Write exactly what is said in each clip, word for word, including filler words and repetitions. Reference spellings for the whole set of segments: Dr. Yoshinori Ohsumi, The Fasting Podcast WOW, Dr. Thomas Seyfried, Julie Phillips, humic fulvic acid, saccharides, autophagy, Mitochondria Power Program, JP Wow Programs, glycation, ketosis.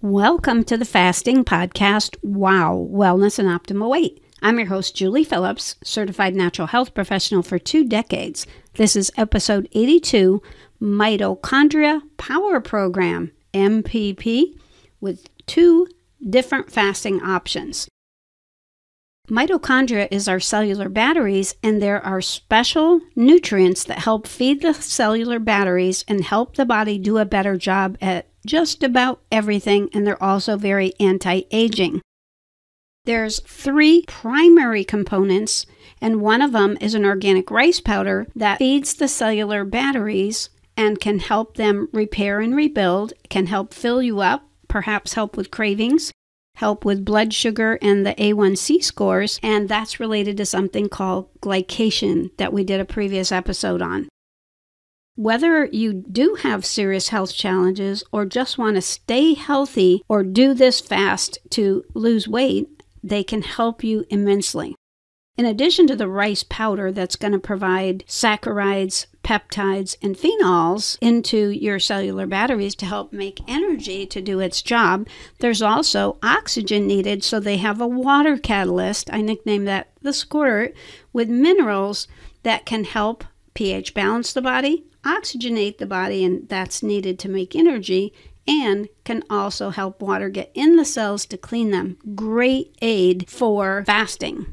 Welcome to the Fasting Podcast WOW, Wellness and Optimal Weight. I'm your host, Julie Phillips, certified natural health professional for two decades. This is episode eighty-two, Mitochondria Power Program, M P P, with two different fasting options. Mitochondria is our cellular batteries, and there are special nutrients that help feed the cellular batteries and help the body do a better job at just about everything, and they're also very anti-aging. There's three primary components, and one of them is an organic rice powder that feeds the cellular batteries and can help them repair and rebuild, can help fill you up, perhaps help with cravings, help with blood sugar and the A one C scores, and that's related to something called glycation that we did a previous episode on. Whether you do have serious health challenges or just want to stay healthy or do this fast to lose weight, they can help you immensely. In addition to the rice powder that's going to provide saccharides, peptides, and phenols into your cellular batteries to help make energy to do its job, there's also oxygen needed, so they have a water catalyst, I nicknamed that the squirt, with minerals that can help pH balance the body, oxygenate the body, and that's needed to make energy, and can also help water get in the cells to clean them. Great aid for fasting.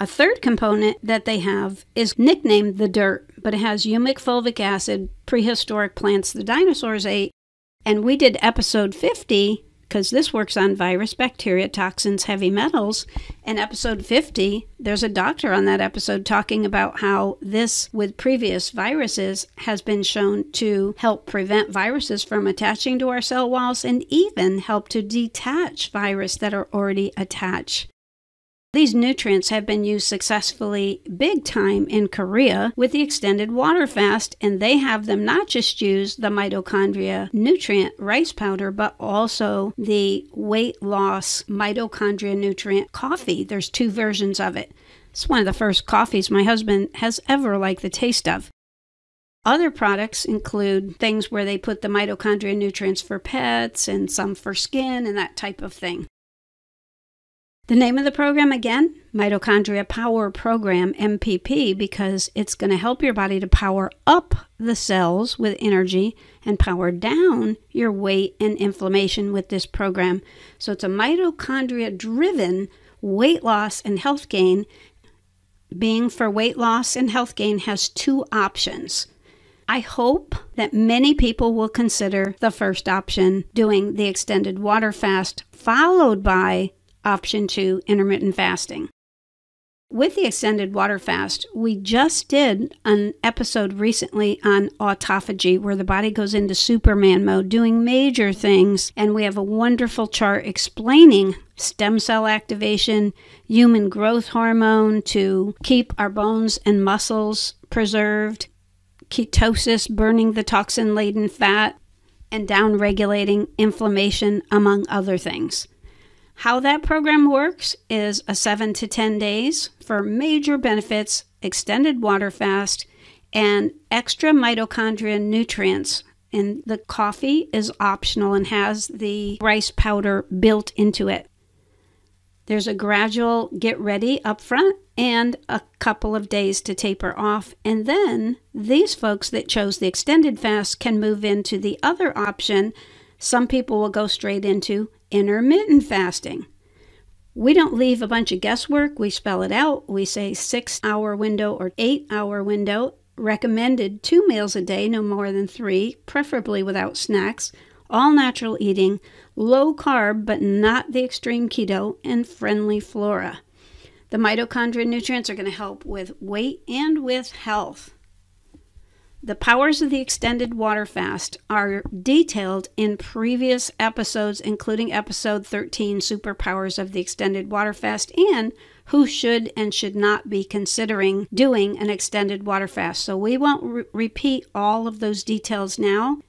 A third component that they have is nicknamed the dirt, but it has humic fulvic acid, prehistoric plants the dinosaurs ate, and we did episode fifty, because this works on virus, bacteria, toxins, heavy metals, and episode fifty, there's a doctor on that episode talking about how this, with previous viruses, has been shown to help prevent viruses from attaching to our cell walls and even help to detach viruses that are already attached. These nutrients have been used successfully big time in Korea with the extended water fast, and they have them not just use the mitochondria nutrient rice powder, but also the weight loss mitochondria nutrient coffee. There's two versions of it. It's one of the first coffees my husband has ever liked the taste of. Other products include things where they put the mitochondria nutrients for pets and some for skin and that type of thing. The name of the program again, Mitochondria Power Program, M P P, because it's going to help your body to power up the cells with energy and power down your weight and inflammation with this program. So it's a mitochondria-driven weight loss and health gain. Being for weight loss and health gain has two options. I hope that many people will consider the first option, doing the extended water fast, followed by Option two, intermittent fasting. With the extended water fast, we just did an episode recently on autophagy, where the body goes into Superman mode, doing major things, and we have a wonderful chart explaining stem cell activation, human growth hormone to keep our bones and muscles preserved, ketosis, burning the toxin-laden fat, and down-regulating inflammation, among other things. How that program works is a seven to ten days for major benefits, extended water fast, and extra mitochondria nutrients. And the coffee is optional and has the rice powder built into it. There's a gradual get ready up front and a couple of days to taper off. And then these folks that chose the extended fast can move into the other option. Some people will go straight into intermittent fasting. We don't leave a bunch of guesswork. We spell it out. We say six hour window or eight hour window, recommended two meals a day, no more than three, preferably without snacks, all natural eating, low carb, but not the extreme keto, and friendly flora. The mitochondria nutrients are going to help with weight and with health. The powers of the extended water fast are detailed in previous episodes, including episode thirteen, Superpowers of the Extended Water Fast, and who should and should not be considering doing an extended water fast. So we won't re- repeat all of those details now.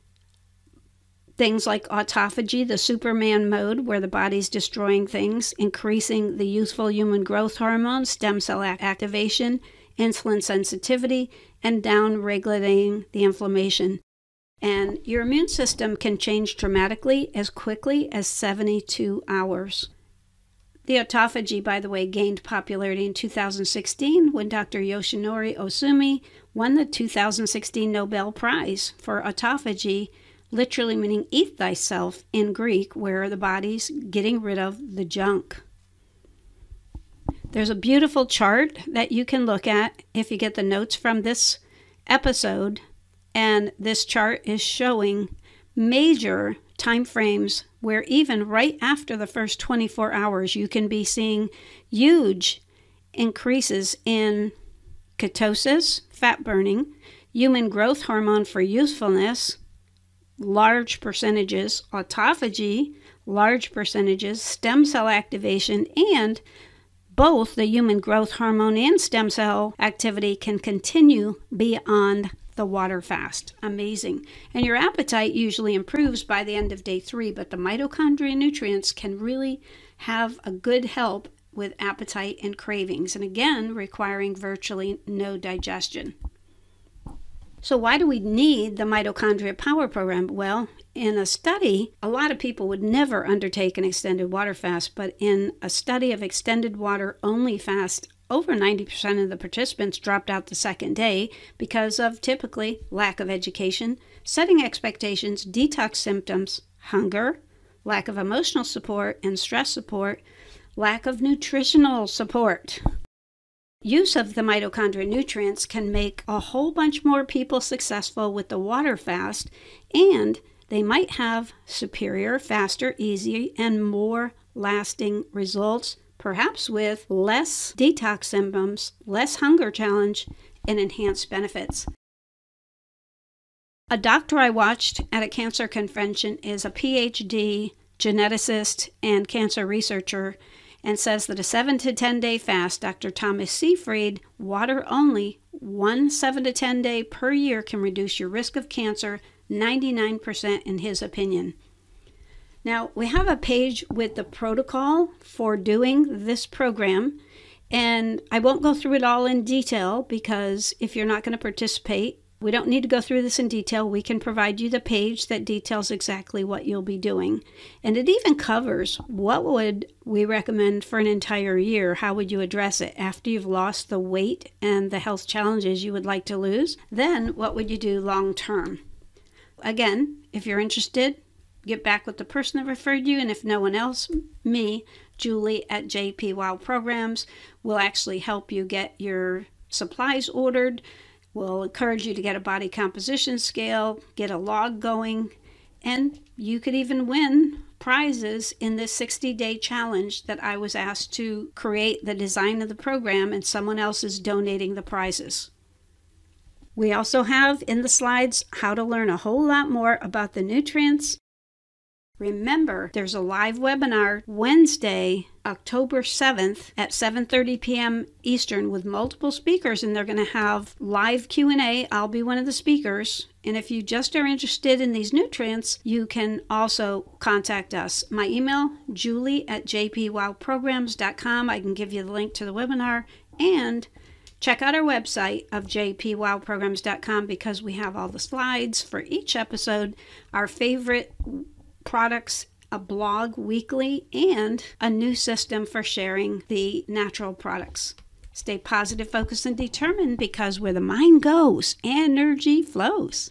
Things like autophagy, the Superman mode, where the body's destroying things, increasing the youthful human growth hormone, stem cell activation, insulin sensitivity, and down-regulating the inflammation. And your immune system can change dramatically as quickly as seventy-two hours. The autophagy, by the way, gained popularity in two thousand sixteen when Doctor Yoshinori Ohsumi won the two thousand sixteen Nobel Prize for autophagy, literally meaning eat thyself in Greek, where the body's getting rid of the junk. There's a beautiful chart that you can look at if you get the notes from this episode, and this chart is showing major time frames where even right after the first twenty-four hours you can be seeing huge increases in ketosis, fat burning, human growth hormone for youthfulness, large percentages, autophagy, large percentages, stem cell activation, and both the human growth hormone and stem cell activity can continue beyond the water fast. Amazing. And your appetite usually improves by the end of day three, but the mitochondria nutrients can really have a good help with appetite and cravings, and again, requiring virtually no digestion. So why do we need the Mitochondria Power Program? Well, in a study, a lot of people would never undertake an extended water fast, but in a study of extended water only fast, over ninety percent of the participants dropped out the second day because of typically lack of education, setting expectations, detox symptoms, hunger, lack of emotional support and stress support, lack of nutritional support. Use of the mitochondria nutrients can make a whole bunch more people successful with the water fast, and they might have superior, faster, easier, and more lasting results, perhaps with less detox symptoms, less hunger challenge, and enhanced benefits. A doctor I watched at a cancer convention is a P H D geneticist and cancer researcher, and says that a seven to ten day fast, Doctor Thomas Seyfried, water only, one seven to ten day per year can reduce your risk of cancer ninety-nine percent in his opinion. Now, we have a page with the protocol for doing this program, and I won't go through it all in detail because if you're not going to participate, we don't need to go through this in detail. We can provide you the page that details exactly what you'll be doing. And it even covers what would we recommend for an entire year. How would you address it after you've lost the weight and the health challenges you would like to lose? Then what would you do long term? Again, if you're interested, get back with the person that referred you, and if no one else, me, Julie at J P Wow Programs, will actually help you get your supplies ordered. We'll encourage you to get a body composition scale, get a log going, and you could even win prizes in this sixty day challenge that I was asked to create the design of the program, and someone else is donating the prizes. We also have in the slides how to learn a whole lot more about the nutrients. Remember, there's a live webinar Wednesday, October seventh at seven thirty p m Eastern with multiple speakers, and they're going to have live Q and A. I'll be one of the speakers. And if you just are interested in these nutrients, you can also contact us. My email, Julie at J P Wow Programs dot com. I can give you the link to the webinar, and check out our website of J P Wow Programs dot com because we have all the slides for each episode, our favorite products, a blog weekly, and a new system for sharing the natural products. Stay positive, focused, and determined, because where the mind goes, energy flows.